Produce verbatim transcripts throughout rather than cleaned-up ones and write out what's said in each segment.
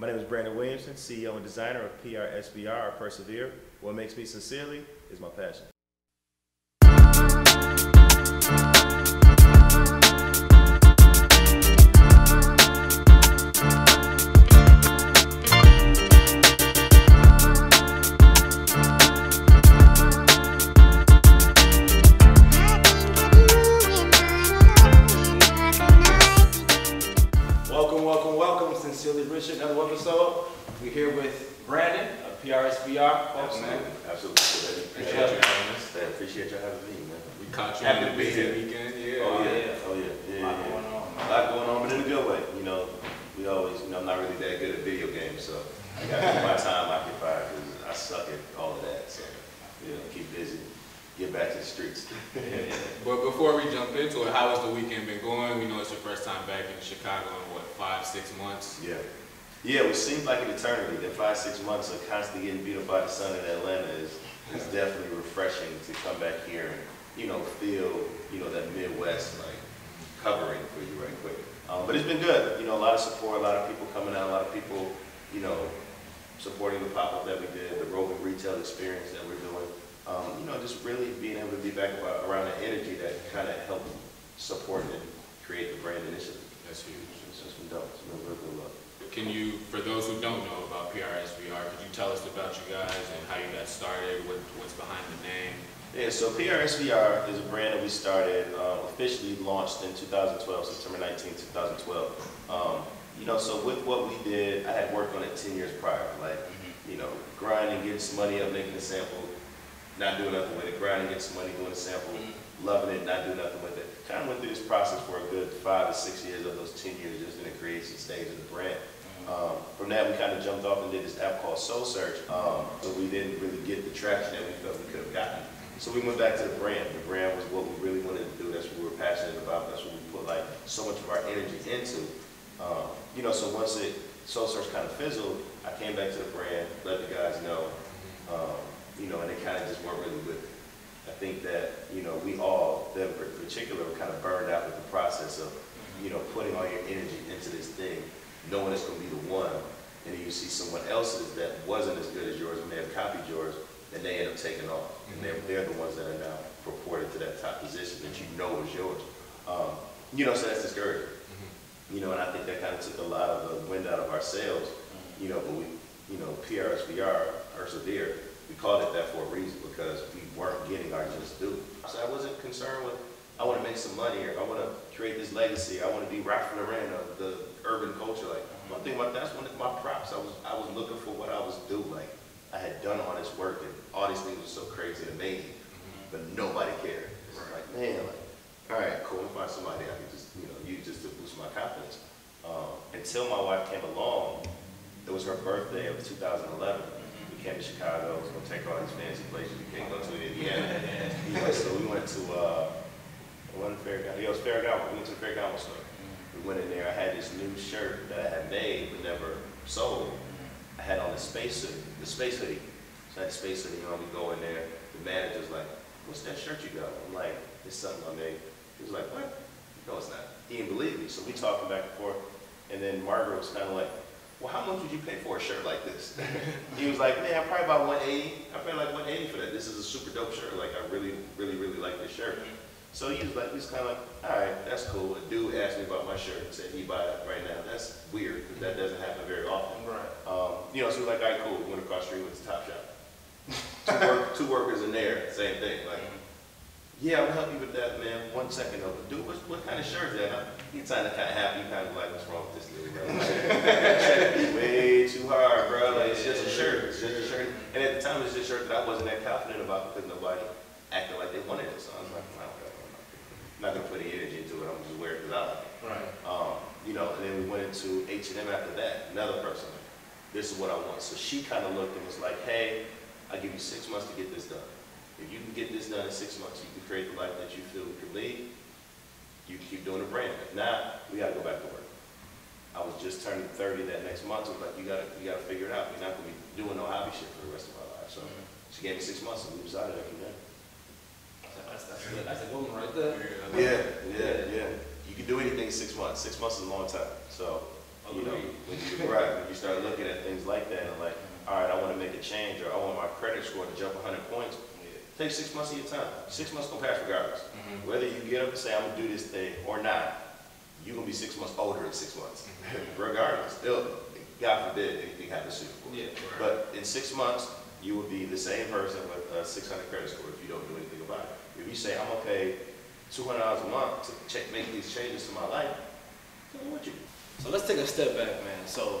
My name is Brandon Williamson, C E O and designer of P R S V R, or Persevere. What makes me sincerely is my passion. Another episode. We're here with Brandon of P R S V R. Folks, oh, man. Absolutely. Appreciate yeah. you having us. I appreciate you having me, man. We caught you Happy on the busy weekend. Yeah. Oh, yeah. yeah. Oh, yeah. yeah. A lot yeah. going on. Man. A lot going on, but in a good way. You know, we always, you know, I'm not really that good at video games, so I got to keep my time occupied because I suck at all of that. So, you know, keep busy. Get back to the streets. yeah. But before we jump into it, how has the weekend been going? We know it's your first time back in Chicago in, what, five, six months? Yeah. Yeah, which seems like an eternity. That five, six months of constantly getting beat up by the sun in Atlanta is, is definitely refreshing to come back here and, you know, feel, you know, that Midwest, like, covering for you right quick. Um, but it's been good. You know, a lot of support, a lot of people coming out, a lot of people, you know, supporting the pop-up that we did, the roving retail experience that we're doing. Um, you know, just really being able to be back about, around the energy that kind of helped support and create the brand initiative. That's huge. It's just been dope. It's been real good luck. Can you, for those who don't know about P R S V R, could you tell us about you guys and how you got started, what, what's behind the name? Yeah, so P R S V R is a brand that we started, um, officially launched in two thousand twelve, September nineteenth, two thousand twelve. Um, you know, so with what we did, I had worked on it ten years prior, like, you know, grinding, getting some money up, making a sample, not doing nothing with it, grinding, getting some money, doing a sample, loving it, not doing nothing with it. Kind of went through this process for a good five to six years of those ten years just in the creation stage of the brand. Um, from that, we kind of jumped off and did this app called Soul Search, um, but we didn't really get the traction that we felt we could have gotten. So we went back to the brand. The brand was what we really wanted to do. That's what we were passionate about. That's what we put like so much of our energy into. Um, you know, so once it Soul Search kind of fizzled, I came back to the brand, let the guys know, um, you know, and they kind of just weren't really with it. I think that, you know, we all, them in particular, were kind of burned out with the process of, you know, putting all your energy into this thing, knowing it's going to be the one, and then you see someone else's that wasn't as good as yours, and they have copied yours, and they end up taking off. And they're, they're the ones that are now purported to that top position that you know is yours. Um, you know, so that's discouraging. You know, and I think that kind of took a lot of the wind out of our sails, you know, but we, you know, P R S V R, Persevere, we called it that for a reason because we weren't getting our just due. So I wasn't concerned with, I want to make some money or I want to create this legacy. I want to be Ralph Lauren of the urban culture. Like, one thing about that's one of my props. I was I was looking for what I was doing. Like, I had done all this work and all these things were so crazy and amazing, but nobody cared. It's like, man, like, all right, cool. Find somebody I can just, you know, use just to boost my confidence. Um, until my wife came along, it was her birthday of two thousand eleven. Came to Chicago, was gonna take all these fancy places you can't go to in Indiana. You know, so we went to uh, we went to Fairground. Yeah, it was Fairground. We went to the Fairground store. We went in there. I had this new shirt that I had made but never sold. I had on the space hoodie, the space hoodie. So I had the space hoodie on. We go in there. The manager's like, "What's that shirt you got?" I'm like, "It's something I made." He was like, "What?" No, it's not. He didn't believe me. So we talking back and forth, and then Margaret was kind of like, well, how much would you pay for a shirt like this? He was like, man, probably about one eighty. I paid like one eighty for that. This is a super dope shirt. Like, I really, really, really like this shirt. So he was like, he's kind of like, all right, that's cool. A dude asked me about my shirt and said, he buy it right now. That's weird, because that doesn't happen very often. Right. Um, you know, so he was like, all right, cool. We went across the street, went to Top Shop. two, work, two workers in there, same thing. Like, yeah, I'll help you with that, man. One second, though. Dude, what, what kind of shirt is that? He kind of kind of happy, kind of like, what's wrong with this dude, bro? Like, way too hard, bro. Like, it's just a shirt. It's just a shirt. And at the time, it's just a shirt that I wasn't that confident about because nobody acted like they wanted it. So I was like, well, I'm not going to put any energy into it. I'm just wearing it out. Right. Um, you know, and then we went into H and M after that. Another person, this is what I want. So she kind of looked and was like, hey, I'll give you six months to get this done. If you can get this done in six months, you can create the life that you feel you can lead, you keep doing the brand. If not, we gotta go back to work. I was just turning thirty that next month, so I was like, you gotta, you gotta figure it out. You're not gonna be doing no hobby shit for the rest of my life. So she gave me six months and we was out of there from there. That's, that's, that's, that's a good one right there. Yeah, yeah, yeah. You can do anything in six months. Six months is a long time. So You know, when you, right, when you start looking at things like that and like, all right, I want to make a change or I want my credit score to jump one hundred points. Take six months of your time. Six months gonna pass regardless. Mm-hmm. Whether you get up and say, I'm gonna do this thing or not, you're gonna be six months older in six months. Mm-hmm. Regardless, still, God forbid anything happens to you. Yeah, right. But in six months, you will be the same person with a six hundred credit score if you don't do anything about it. If you say, I'm gonna pay two hundred dollars a month to check, make these changes to my life, then what you do? So let's take a step back, man. So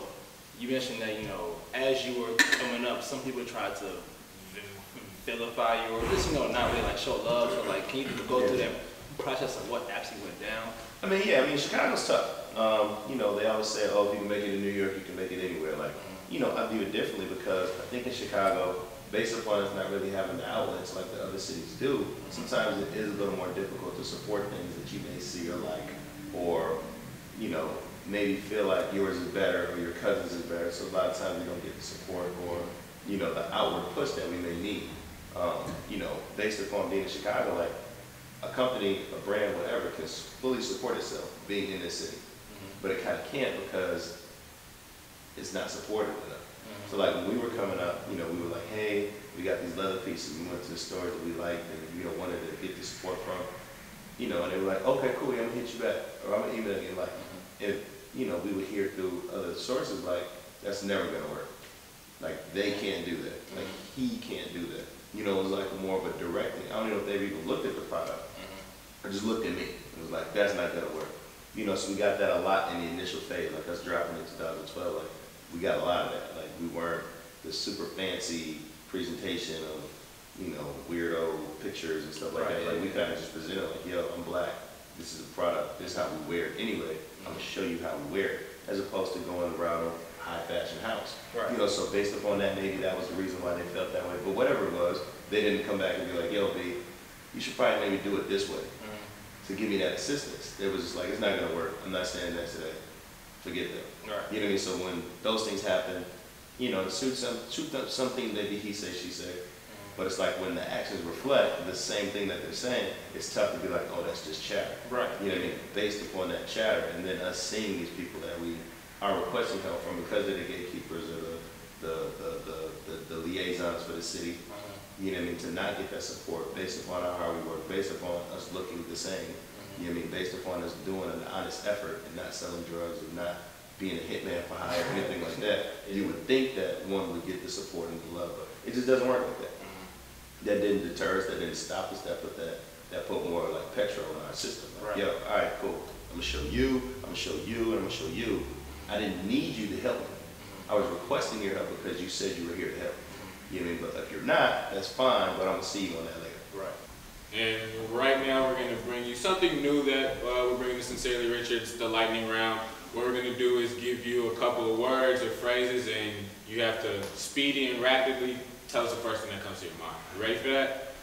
you mentioned that, you know, as you were coming up, some people tried to vilify you or just, you know, not really like show love. So like, can you go through that process of what actually went down? I mean, yeah, I mean, Chicago's tough. Um, you know, they always say, oh, if you can make it in New York, you can make it anywhere. Like, you know, I view it differently because I think in Chicago, based upon us not really having the outlets like the other cities do, sometimes it is a little more difficult to support things that you may see or like, or, you know, maybe feel like yours is better or your cousin's is better. So a lot of times you don't get the support or, you know, the outward push that we may need. Um, you know, based upon being in Chicago, like a company, a brand, whatever, can fully support itself being in this city. Mm-hmm. But it kind of can't because it's not supported enough. Mm-hmm. So like when we were coming up, you know, we were like, hey, we got these leather pieces. We went to the store that we liked and you know wanted to get the support from. You know, and they were like, okay, cool, I'm gonna hit you back or I'm gonna email you. Like, mm-hmm. if you know, we would hear through other sources like that's never gonna work. Like they can't do that. Like he can't do that. You know, it was like more of a directly. I don't know if they even looked at the product or just looked at me. It was like, that's not gonna work. You know, so we got that a lot in the initial phase, like us dropping in two thousand twelve, like we got a lot of that. Like we weren't the super fancy presentation of, you know, weirdo pictures and stuff like right. that. Like we kinda just presented like, yo, I'm black, this is a product, this is how we wear it anyway. I'm gonna show you how we wear it, as opposed to going around high fashion house. Right. You know, so based upon that, maybe that was the reason why they felt that way. But whatever it was, they didn't come back and be like, yo, B, you should probably maybe do it this way mm-hmm. to give me that assistance. It was just like, it's not gonna work. I'm not saying that today. Forget that. Right. You know what I mean? So when those things happen, you know, shoot some, shoot up something maybe he said, she said. Mm-hmm. But it's like when the actions reflect the same thing that they're saying, it's tough to be like, oh, that's just chatter. Right. You know what I mean? Based upon that chatter and then us seeing these people that we our requesting come from because they're the gatekeepers or the, the, the, the, the, the liaisons for the city, mm-hmm. you know what I mean, to not get that support based upon how hard we work, based upon us looking the same, mm-hmm. you know what I mean, based upon us doing an honest effort and not selling drugs or not being a hitman for hire or anything like that, you would think that one would get the support and the love, but it just doesn't work like that. Mm-hmm. That didn't deter us, that didn't stop us, that put, that, that put more like petrol in our system. Like, right. Yo, all right, cool, I'm gonna show you, I'm gonna show you, and I'm gonna show you. I didn't need you to help me. I was requesting your help because you said you were here to help me. You know what I mean? But if you're not, that's fine, but I'm gonna see you on that later. Right. And right now we're gonna bring you something new that uh, we're bringing to Sincerely Richards, the lightning round. What we're gonna do is give you a couple of words or phrases and you have to speedy and rapidly tell us the first thing that comes to your mind. You ready for that?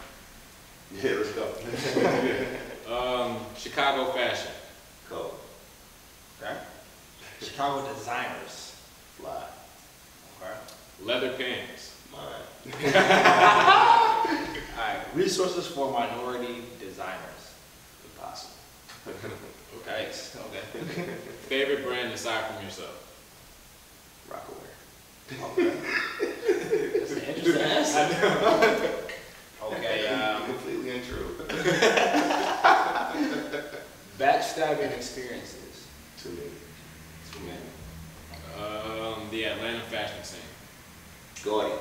Yeah, let's go. um, Chicago fashion. Cool. Okay. Chicago designers. Fly. Okay. Leather pants. Mine. Alright. Resources for minority designers. If possible. Okay. Okay. Favorite brand aside from yourself? Rocawear. Okay. That's an interesting answer. I know. Okay, um, completely untrue. Backstabbing experiences. Too many. Um, the Atlanta fashion scene. Gordy.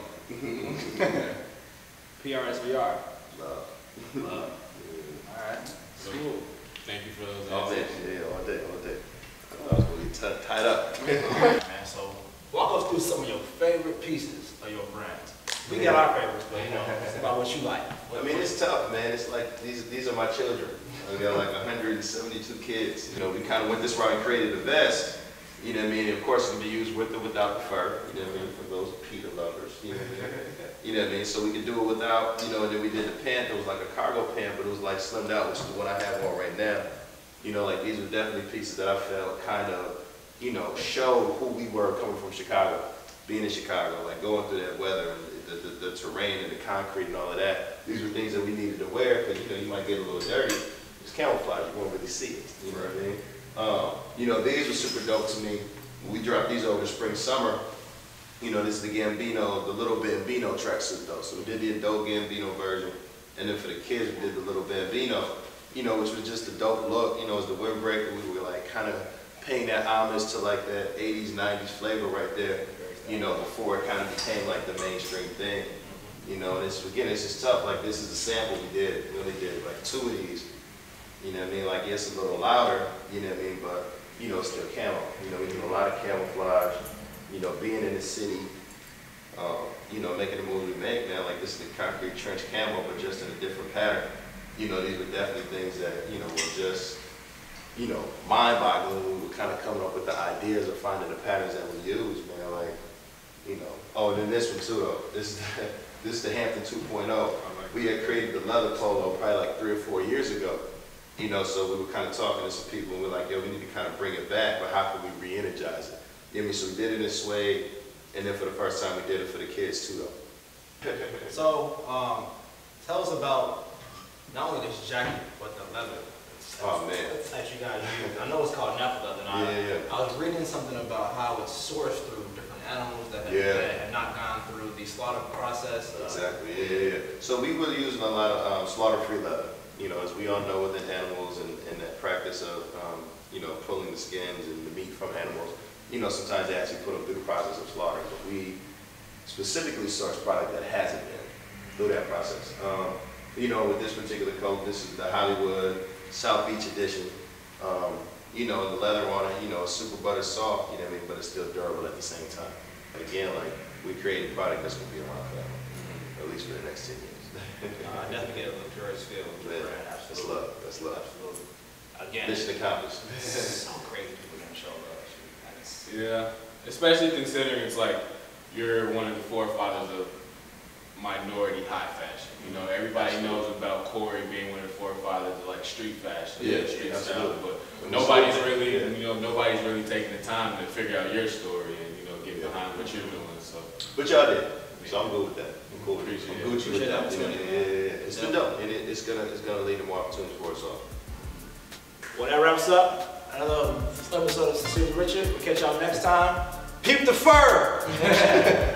P R S V R. Love. Love. Yeah. Alright. So, cool. Thank you for those. All day. Yeah, all day, all day. I was going to get tied up. Man, so walk us through some of your favorite pieces of your brands. We yeah. got our favorites, but you know, it's about what you like. What I mean, it's tough, man. It's like, these these are my children. I got like one hundred seventy-two kids. You know, we kind of went this route and created a vest. You know what I mean? Of course, it can be used with or without the fur. You know what I mean? For those Peter lovers. You know what I mean? You know what I mean? So we could do it without, you know, and then we did the pant. It was like a cargo pant, but it was like slimmed out, which is the one I have on right now. You know, like these were definitely pieces that I felt kind of, you know, show who we were coming from Chicago, being in Chicago, like going through that weather, and the, the, the terrain and the concrete and all of that. These were things that we needed to wear because, you know, you might get a little dirty. It's camouflage. You won't really see it. You know what I mean? Um, you know, these were super dope to me. We dropped these over the spring, summer. You know, this is the Gambino, the little Bambino tracksuit though. So we did the adult Gambino version. And then for the kids, we did the little Bambino, you know, which was just a dope look. You know, it was the windbreaker. We were like kind of paying that homage to like that eighties, nineties flavor right there, you know, before it kind of became like the mainstream thing. You know, and it's, again, it's just tough. Like, this is a sample we did. We only did like two of these. You know what I mean? Like, yes, a little louder, you know what I mean? But, you know, still camo. You know, we did a lot of camouflage. You know, being in the city, uh, you know, making the move we make, man, like this is the concrete trench camo, but just in a different pattern. You know, these were definitely things that, you know, were just, you know, mind-boggling when we were kind of coming up with the ideas of finding the patterns that we use, man, like, you know. Oh, and then this one too, though. This is the, this is the Hampton two point oh. We had created the leather polo probably like three or four years ago. You know, so we were kind of talking to some people and we were like, yo, we need to kind of bring it back, but how can we re-energize it? You know, so we did it in suede, and then for the first time we did it for the kids too, though. So, um, tell us about not only this jacket, but the leather. Oh, man. That you guys use. I know it's called nappa leather. And yeah, I, yeah. I was reading something about how it's sourced through different animals that have, yeah. that have not gone through the slaughter process. Uh, exactly, yeah, yeah. So we were using a lot of um, slaughter-free leather. You know, as we all know within animals and, and that practice of, um, you know, pulling the skins and the meat from animals, you know, sometimes they actually put them through the process of slaughter, but we specifically source product that hasn't been through that process. Um, you know, with this particular coat, this is the Hollywood South Beach edition. Um, you know, the leather on it, you know, it's super butter soft, you know what I mean, but it's still durable at the same time. But again, like, we created a product that's going to be around forever, at least for the next ten years. uh, I definitely get a luxurious feel. Yeah, that's love. That's love. Absolutely. Again, mission accomplished. So crazy people don't show love. That's... Yeah, especially considering it's like you're one of the forefathers of minority high fashion. You know, everybody absolutely. knows about Corey being one of the forefathers of like street fashion. Yeah, and street yeah, style, but when nobody's really, yeah. you know, nobody's really taking the time to figure out your story and you know get yeah. behind what you're doing. So, but y'all did. So I'm good with that. I'm cool with it. I'm Gucci with that. You know, yeah, yeah, yeah. It's been done, and it, it's gonna it's gonna lead to more opportunities for us all. Well, that wraps up another episode of Sincerely Richard. We'll catch y'all next time. Peep the fur.